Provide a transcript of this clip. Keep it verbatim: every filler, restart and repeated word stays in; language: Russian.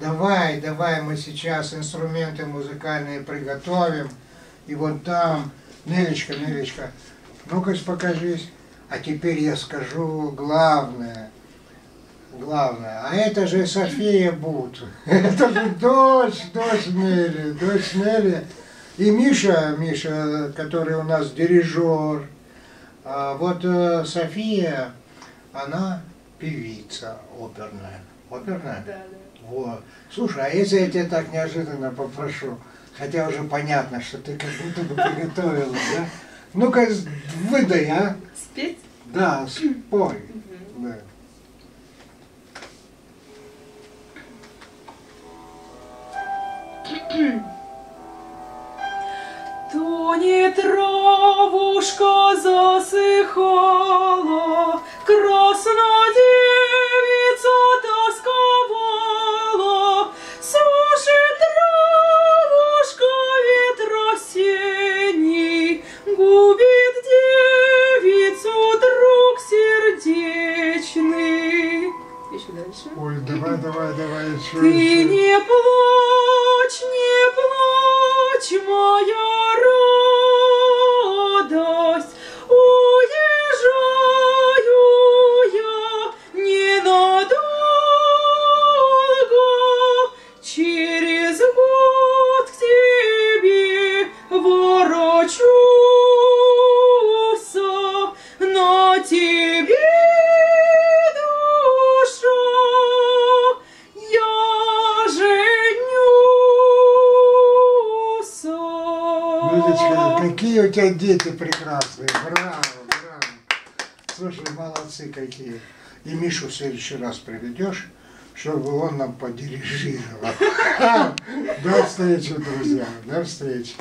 давай, давай мы сейчас инструменты музыкальные приготовим, и вот там, Нелечка, Нелечка, ну-ка покажись, а теперь я скажу главное, главное, а это же София Бут, это же дочь, дочь Нелли, дочь Нелли, и Миша, Миша, который у нас дирижер, вот София, она певица оперная, оперная? Да, да. Вот. Слушай, а если я тебя так неожиданно попрошу, хотя уже понятно, что ты как будто бы приготовила, да? Ну-ка, выдай, а? Спеть? Да, спой. Угу. Да. Тони травушка засыхала, красная девица тосковала, сушит травушка ветер осенний, губит девицу друг сердечный. Еще дальше. Ой, давай, давай, давай еще. Ты еще. Не плачь, не плачь, моя радость. Уезжаю я ненадолго, через год к тебе ворочуся, на тебе. Какие у тебя дети прекрасные, браво, браво. Слушай, молодцы какие. И Мишу в следующий раз приведешь, чтобы он нам подирижировал. До встречи, друзья, до встречи.